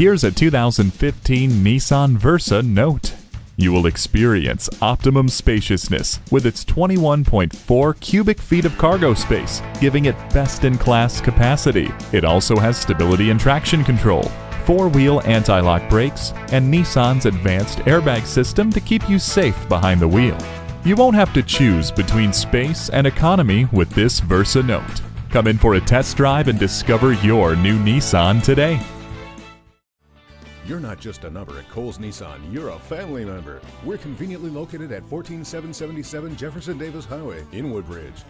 Here's a 2015 Nissan Versa Note. You will experience optimum spaciousness with its 21.4 cubic feet of cargo space, giving it best-in-class capacity. It also has stability and traction control, four-wheel anti-lock brakes, and Nissan's advanced airbag system to keep you safe behind the wheel. You won't have to choose between space and economy with this Versa Note. Come in for a test drive and discover your new Nissan today. You're not just a number at Cowles Nissan, you're a family member. We're conveniently located at 14777 Jefferson Davis Highway in Woodbridge.